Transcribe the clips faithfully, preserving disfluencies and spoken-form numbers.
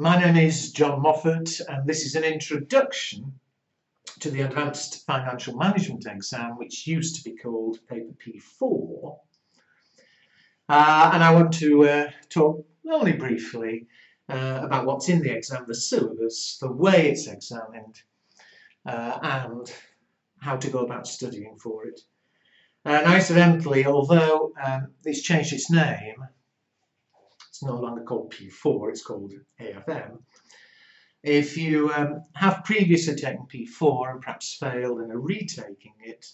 My name is John Moffat, and this is an introduction to the Advanced Financial Management exam, which used to be called Paper P four. Uh, and I want to uh, talk only briefly uh, about what's in the exam, the syllabus, the way it's examined, uh, and how to go about studying for it. And incidentally, although um, it's changed its name, it's no longer called P four, it's called A F M. If you um, have previously taken P four and perhaps failed and are retaking it,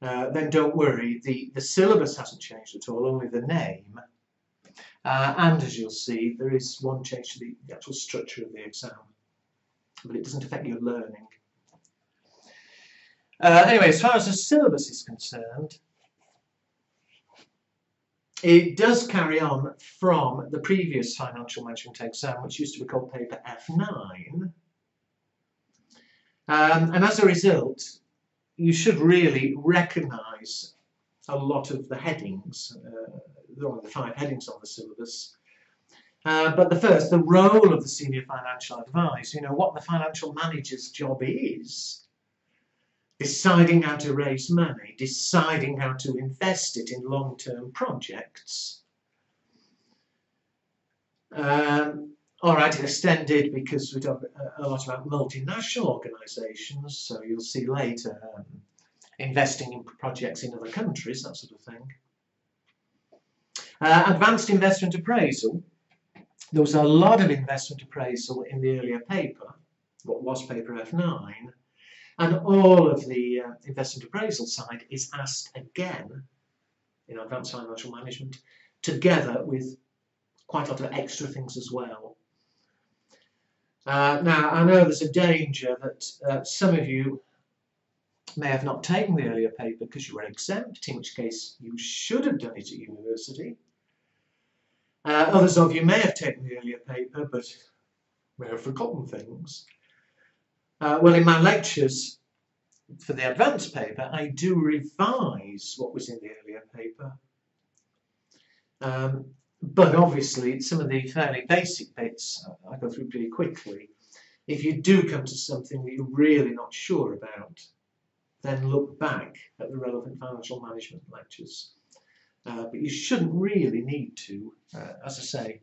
uh, then don't worry, the, the syllabus hasn't changed at all, only the name. Uh, and as you'll see, there is one change to the actual structure of the exam, but it doesn't affect your learning. Uh, anyway, as far as the syllabus is concerned, it does carry on from the previous financial management exam, which used to be called paper F nine. Um, and as a result, you should really recognise a lot of the headings. Uh, there are only the five headings on the syllabus. Uh, but the first, the role of the senior financial advisor, you know, what the financial manager's job is. Deciding how to raise money, deciding how to invest it in long-term projects. Um, all right, extended because we talk a lot about multinational organisations, so you'll see later um, investing in projects in other countries, that sort of thing. Uh, advanced investment appraisal. There was a lot of investment appraisal in the earlier paper, what was paper F nine. And all of the uh, investment appraisal side is asked again in Advanced Financial Management, together with quite a lot of extra things as well. Uh, now, I know there's a danger that uh, some of you may have not taken the earlier paper because you were exempt, in which case you should have done it at university. Uh, others of you may have taken the earlier paper but may have forgotten things. Uh, well, in my lectures for the advanced paper, I do revise what was in the earlier paper. Um, but obviously, some of the fairly basic bits I go through pretty quickly. If you do come to something that you're really not sure about, then look back at the relevant financial management lectures. Uh, but you shouldn't really need to. Uh, as I say,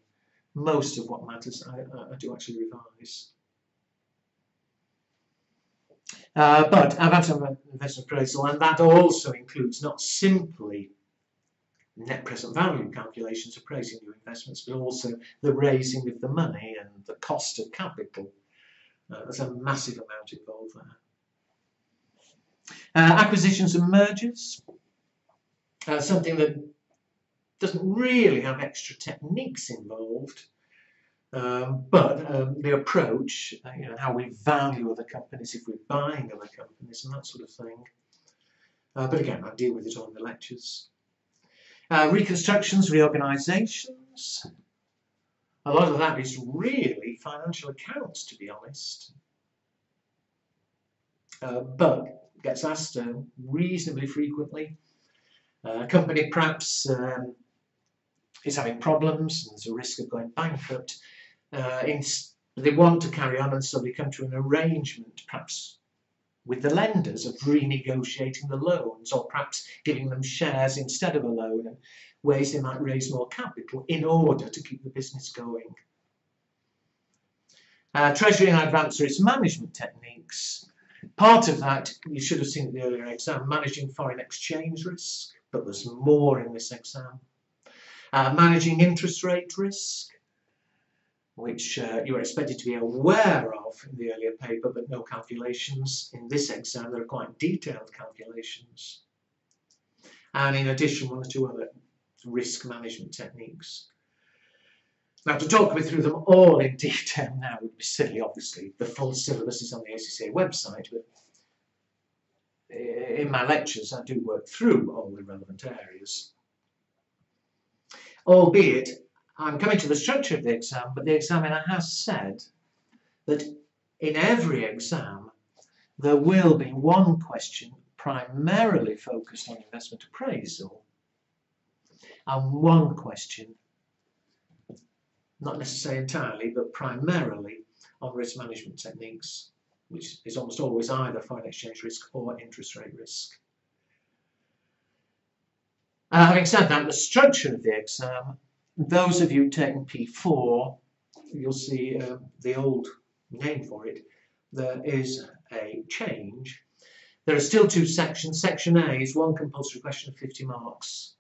most of what matters I, I do actually revise. Uh, but I've had an investment appraisal, and that also includes not simply net present value calculations appraising your investments, but also the raising of the money and the cost of capital. Uh, there's a massive amount involved there. Uh, acquisitions and mergers, uh, something that doesn't really have extra techniques involved. Um, but um, the approach, uh, you know, how we value other companies if we're buying other companies and that sort of thing. Uh, but again, I deal with it all in the lectures. Uh, reconstructions, reorganisations. A lot of that is really financial accounts, to be honest. Uh, but gets asked uh, reasonably frequently. Uh, company perhaps um, is having problems and there's a risk of going bankrupt. Uh, in, they want to carry on, and so they come to an arrangement perhaps with the lenders of renegotiating the loans, or perhaps giving them shares instead of a loan, and ways they might raise more capital in order to keep the business going. Uh, Treasury and advanced risk management techniques. Part of that you should have seen at the earlier exam, managing foreign exchange risk, but there's more in this exam. Uh, managing interest rate risk, which uh, you were expected to be aware of in the earlier paper, but no calculations. In this exam, there are quite detailed calculations. And in addition, one or two other risk management techniques. Now, to talk through them all in detail now would be silly, obviously. The full syllabus is on the A C C A website, but in my lectures, I do work through all the relevant areas. Albeit, I'm coming to the structure of the exam, but the examiner has said that in every exam there will be one question primarily focused on investment appraisal and one question not necessarily entirely, but primarily on risk management techniques, which is almost always either foreign exchange risk or interest rate risk. Uh, having said that, the structure of the exam, those of you taking P four, you'll see uh, the old name for it, there is a change. There are still two sections. Section A is one compulsory question of fifty marks,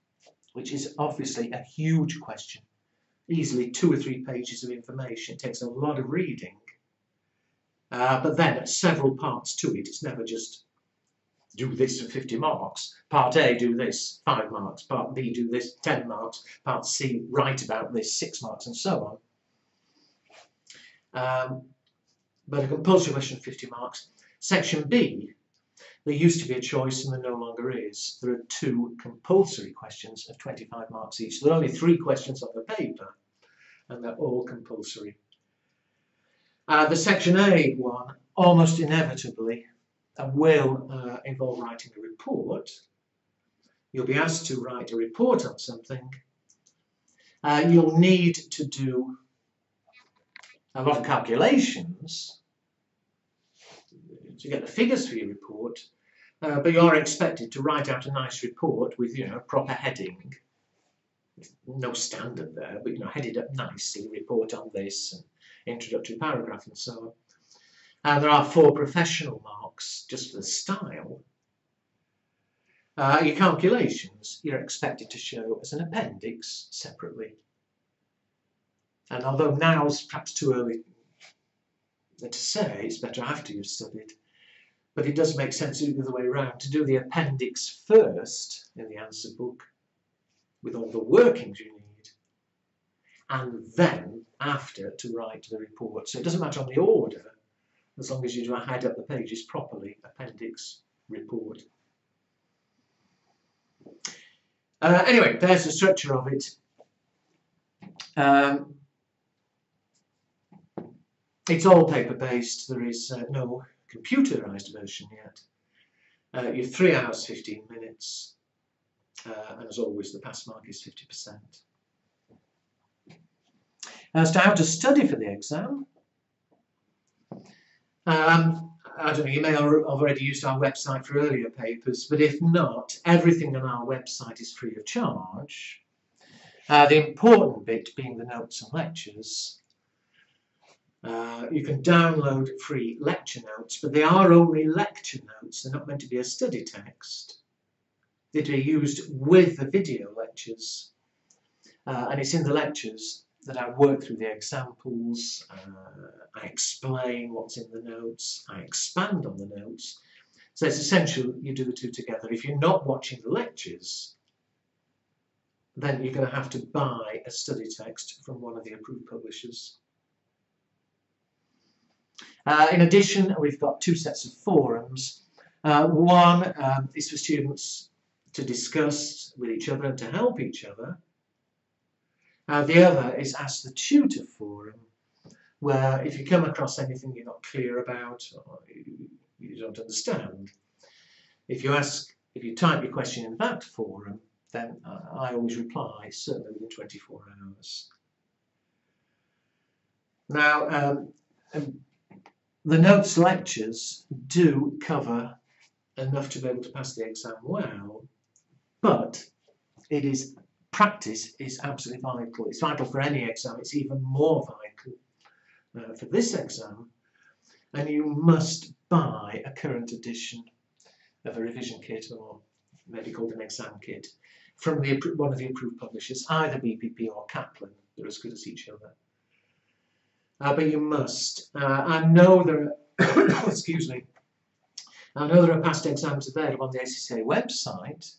which is obviously a huge question, easily two or three pages of information. It takes a lot of reading, uh, but then several parts to it. It's never just do this for fifty marks. Part A, do this, five marks. Part B, do this, ten marks. Part C, write about this, six marks, and so on. Um, but a compulsory question of fifty marks. Section B, there used to be a choice and there no longer is. There are two compulsory questions of twenty-five marks each. There are only three questions on the paper and they're all compulsory. Uh, the Section A one almost inevitably will uh, involve writing a report. You'll be asked to write a report on something. Uh, you'll need to do a lot of calculations to get the figures for your report, uh, but you are expected to write out a nice report with, you know, a proper heading. No standard there, but, you know, headed up nicely, report on this, and introductory paragraph and so on. Uh, there are four professional marks, just for the style. Uh, your calculations, you're expected to show as an appendix separately. And although now it's perhaps too early to say, it's better after you've studied, but it does make sense the other way around, to do the appendix first in the answer book with all the workings you need, and then after to write the report. So it doesn't matter on the order, as long as you do hide up the pages properly, appendix, report. Uh, anyway, there's the structure of it. Um, it's all paper-based. There is uh, no computerised version yet. Uh, you have three hours, fifteen minutes. Uh, and as always, the pass mark is fifty percent. As to how to study for the exam, Um, I don't know, you may have already used our website for earlier papers, but if not, everything on our website is free of charge. Uh, the important bit being the notes and lectures. Uh, you can download free lecture notes, but they are only lecture notes. They're not meant to be a study text. They'd be used with the video lectures, uh, and it's in the lectures that I work through the examples, uh, I explain what's in the notes, I expand on the notes. So it's essential you do the two together. If you're not watching the lectures, then you're going to have to buy a study text from one of the approved publishers. Uh, in addition, we've got two sets of forums. Uh, one uh, is for students to discuss with each other and to help each other. Uh, the other is Ask the Tutor Forum, where if you come across anything you're not clear about or you, you don't understand, if you ask, if you type your question in that forum, then uh, I always reply, certainly within twenty-four hours. Now, um, um, the notes lectures do cover enough to be able to pass the exam well, but it is practice is absolutely vital. It's vital for any exam. It's even more vital uh, for this exam. And you must buy a current edition of a revision kit, or maybe called an exam kit, from the, one of the approved publishers, either B P P or Kaplan. They're as good as each other. Uh, but you must. Uh, I know there are, excuse me, I know there are past exams available on the A C C A website,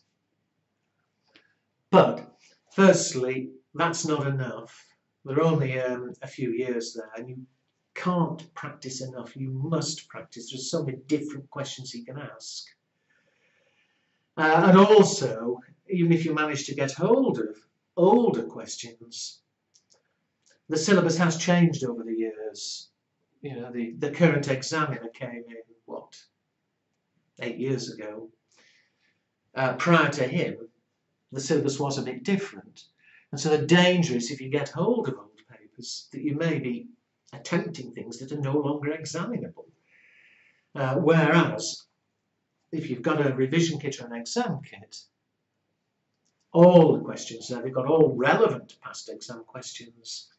but firstly, that's not enough. There are only um, a few years there, and you can't practice enough. You must practice. There's so many different questions you can ask. Uh, and also, even if you manage to get hold of older questions, the syllabus has changed over the years. You know, the, the current examiner came in, what, eight years ago. Uh, prior to him, the syllabus was a bit different, and so the danger is if you get hold of old papers papers that you may be attempting things that are no longer examinable. Uh, whereas, if you've got a revision kit or an exam kit, all the questions there, they've got all relevant past exam questions.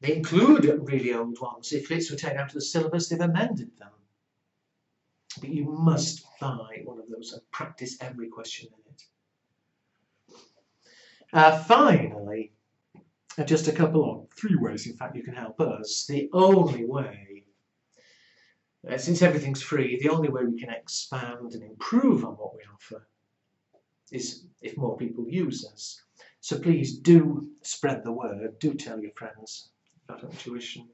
They include really old ones. If it's were taken out of the syllabus, they've amended them. But you must buy one of those and practice every question in it. Uh, finally, just a couple of three ways, in fact, you can help us. The only way, uh, since everything's free, the only way we can expand and improve on what we offer is if more people use us. So please do spread the word, do tell your friends about OpenTuition.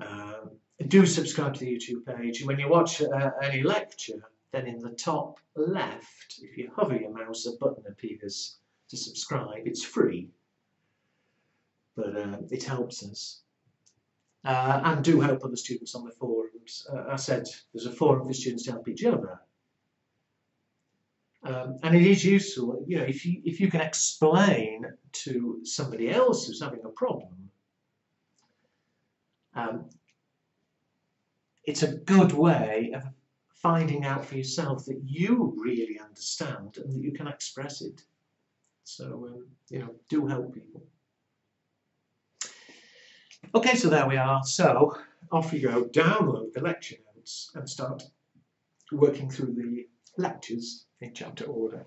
Um, do subscribe to the YouTube page. When you watch uh, any lecture, then in the top left, if you hover your mouse, a button appears to subscribe. It's free, but uh, it helps us. Uh, and do help other students on the forums. Uh, I said there's a forum for students to help each other. Um, and it is useful, you know, if you, if you can explain to somebody else who's having a problem, um, it's a good way of finding out for yourself that you really understand and that you can express it. So, um, you know, do help people. Okay, so there we are. So, off you go, download the lecture notes and start working through the lectures in chapter order.